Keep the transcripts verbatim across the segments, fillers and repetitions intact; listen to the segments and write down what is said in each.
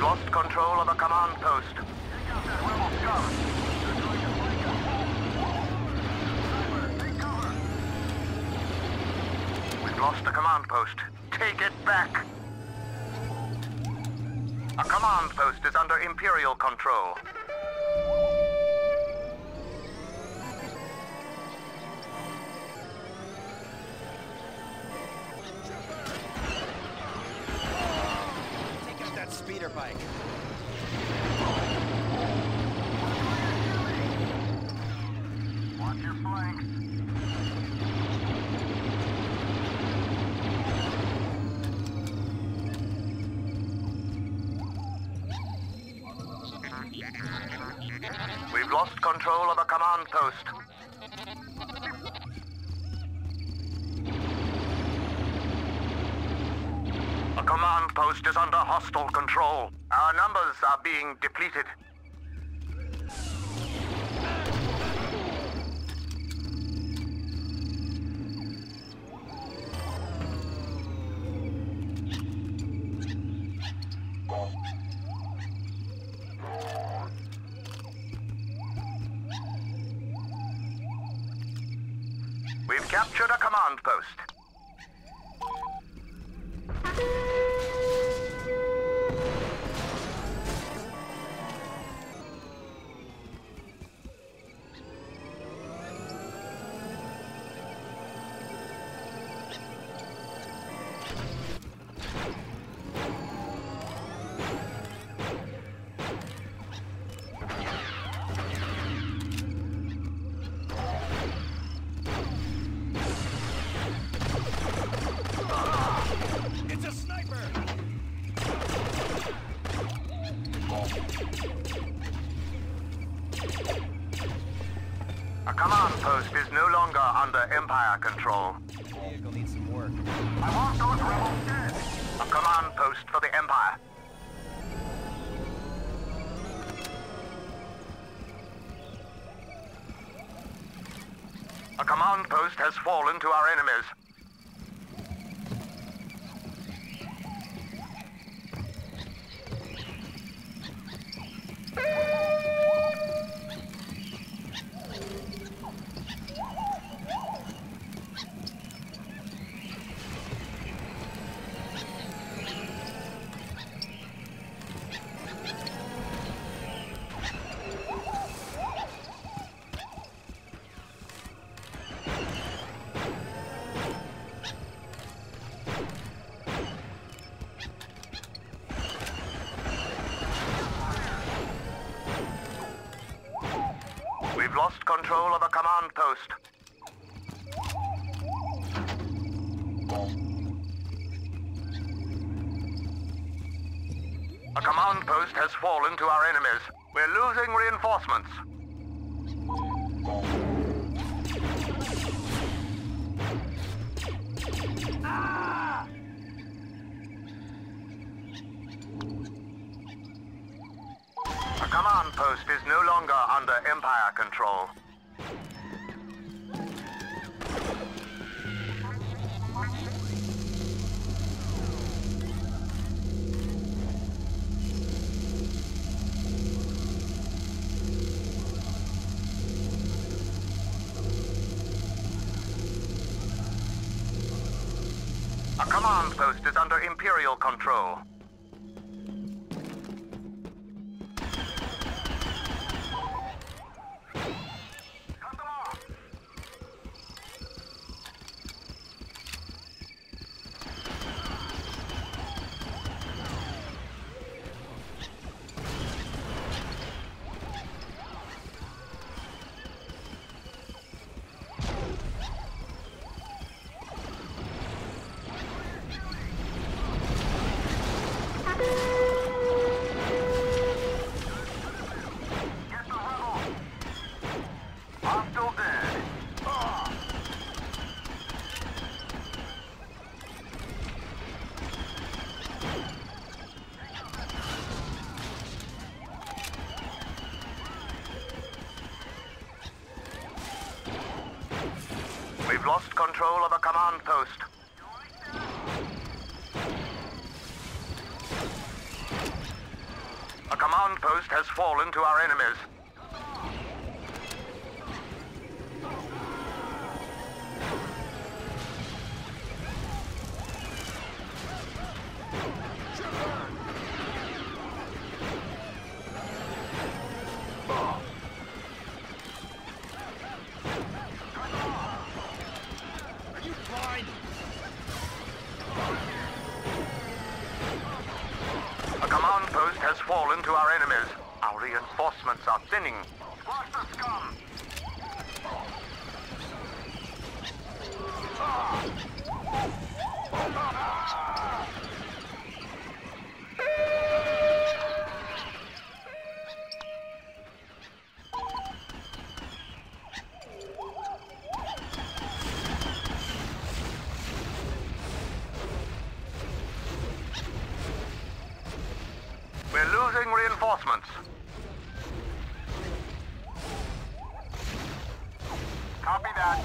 Lost control of the command post. Take out that rebel scum. They're going to flank us. Sniper, take cover. We've lost the command post. Take it back. A command post is under Imperial control. Speeder bike. Watch your flanks. We've lost control of the command post. The command post is under hostile control. Our numbers are being depleted. We've captured a command post. A command post is no longer under Empire control. Vehicle needs some work. I want those rebels dead. A command post for the Empire. A command post has fallen to our enemies. We've lost control of a command post. A command post has fallen to our enemies. We're losing reinforcements. Ah! A command post is no longer under Empire control. A command post is under Imperial control. outpost has fallen to our enemies. Fallen to our enemies. Our reinforcements are thinning. Watch the scum! Reinforcements. Copy that.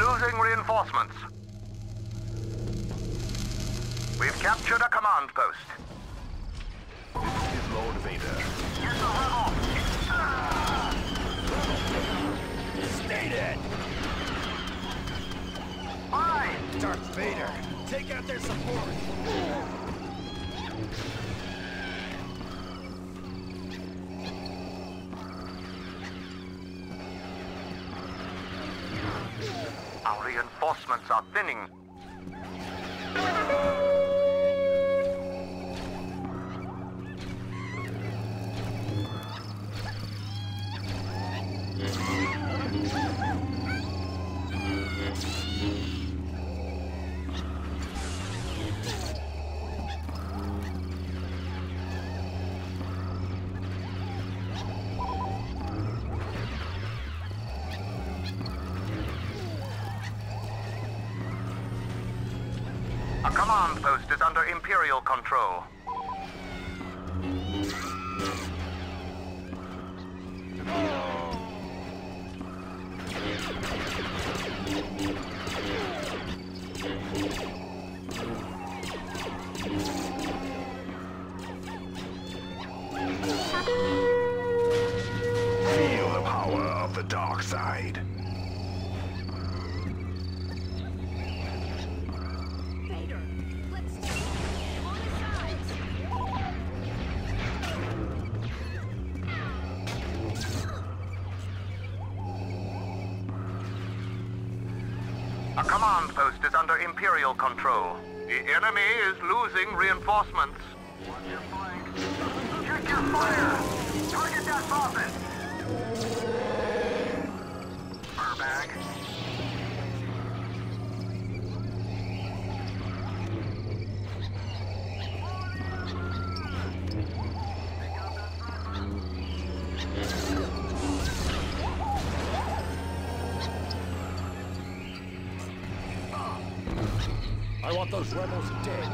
Losing reinforcements. We've captured a command post. This is Lord Vader. Here's the rebel. Stay dead. Mine. Darth Vader, take out their support. Our reinforcements are thinning. Command post is under Imperial control. Feel the power of the dark side. A command post is under Imperial control. The enemy is losing reinforcements. Watch your flank. Check your fire! Target that bombing! Furbag. I want those rebels dead.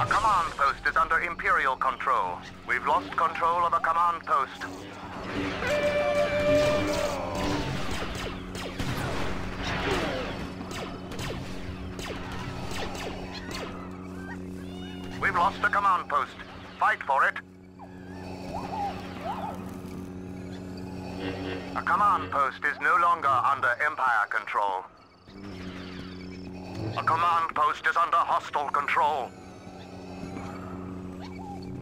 A command post is under Imperial control. We've lost control of a command post. We've lost a command post. Fight for it. A command post is no longer under Empire control. A command post is under hostile control.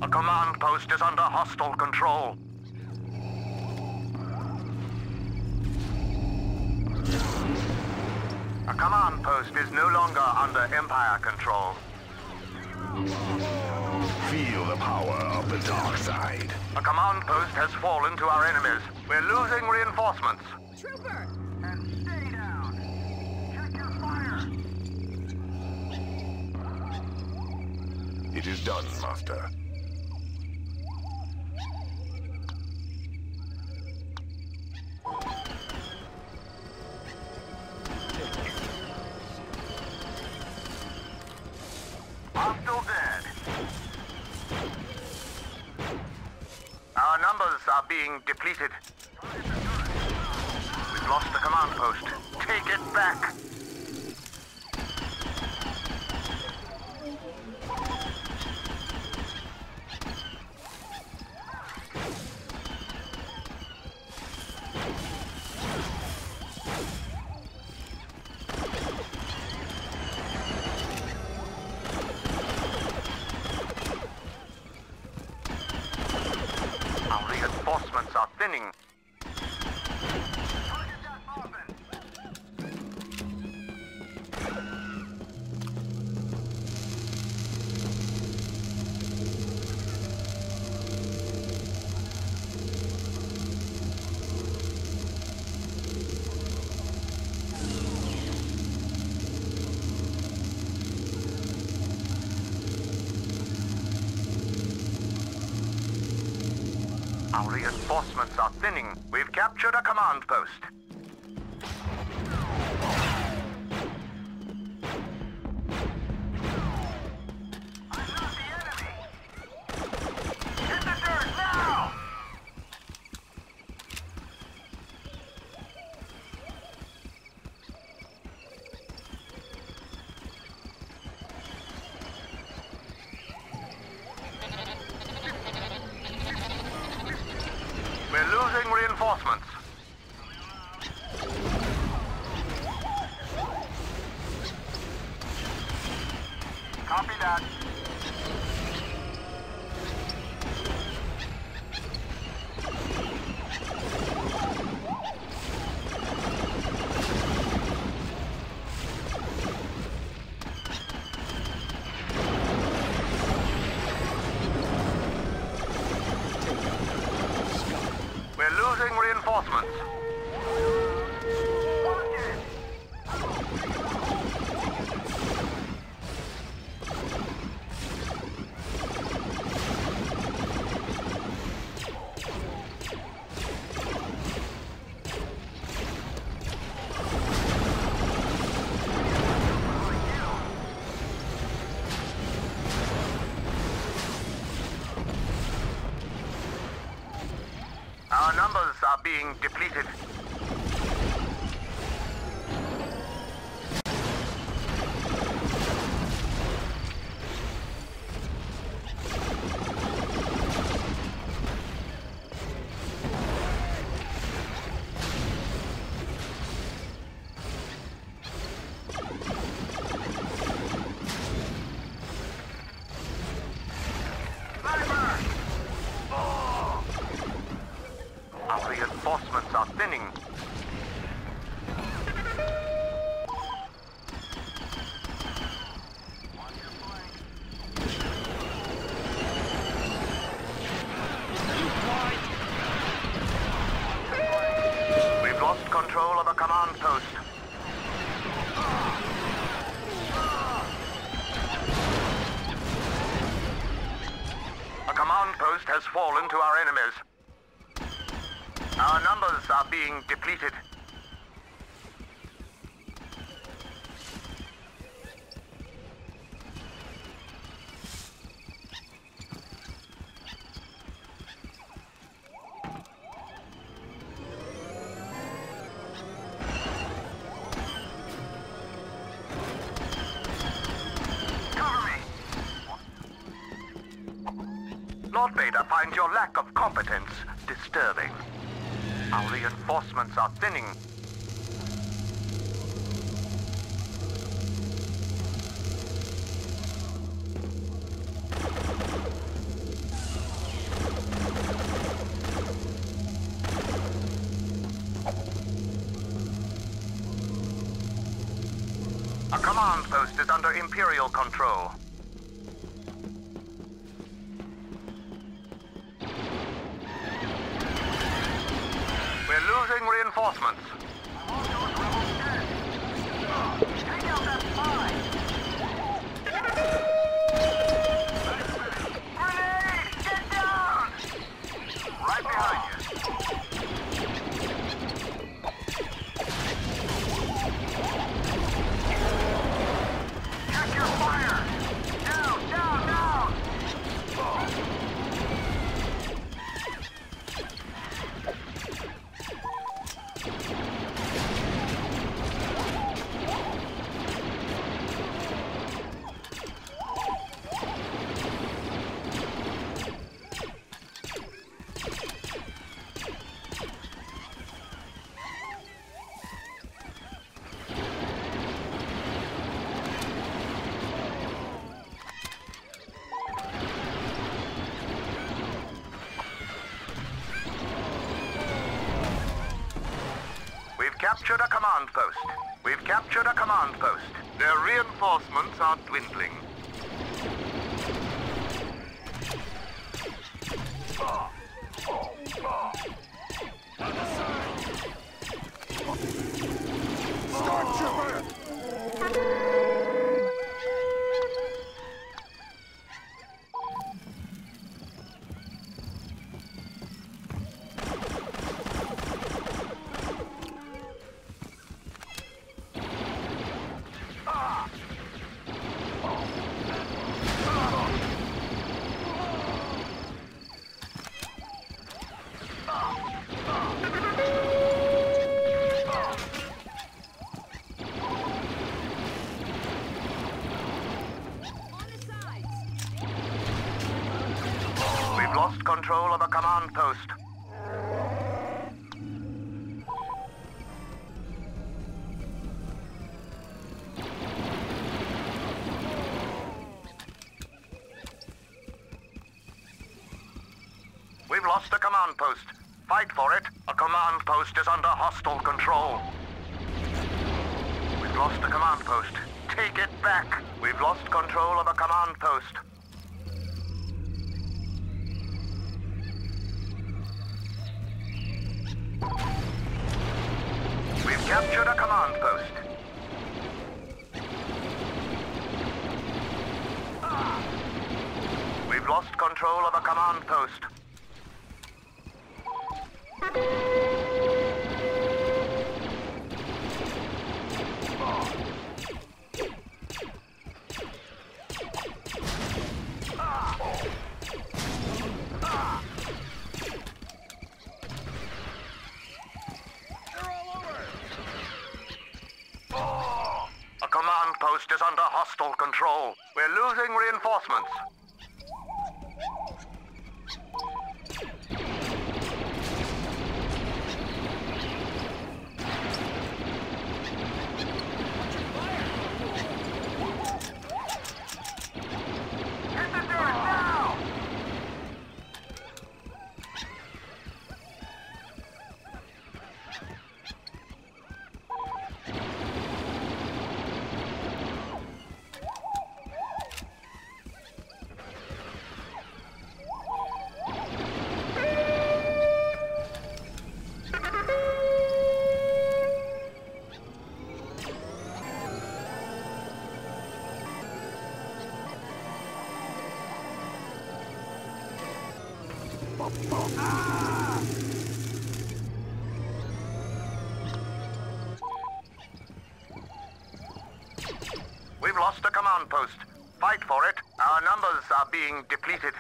A command post is under hostile control. A command post is no longer under Empire control. Feel the power of the dark side. A command post has fallen to our enemies. We're losing reinforcements. Trooper! And stay down! Check your fire! It is done, Master. being depleted. We've lost the command post. Take it back! Reinforcements are thinning. Our reinforcements are thinning. We've captured a command post. I'm not the enemy! Hit the dirt now! We're losing reinforcements. Copy that. Reinforcements. Our numbers are being depleted. Reinforcements are thinning. We've lost control of a command post. A command post has fallen to our enemies. Our numbers are being depleted. Cover me! Lord Vader finds your lack of competence disturbing. Our reinforcements are thinning. A command post is under Imperial control. Losing reinforcements. I want those rebels dead. Take out that spy. Grenade! Get down! Right behind you. Check your fire! Down, down, down! captured a command post. We've captured a command post. Their reinforcements are dwindling. Lost control of a command post. We've lost a command post. Fight for it. A command post is under hostile control. We've lost a command post. Take it back. We've lost control of a command post. Captured a command post. We've lost control of a command post. Post is under hostile control. We're losing reinforcements. Ah! We've lost a command post. Fight for it. Our numbers are being depleted.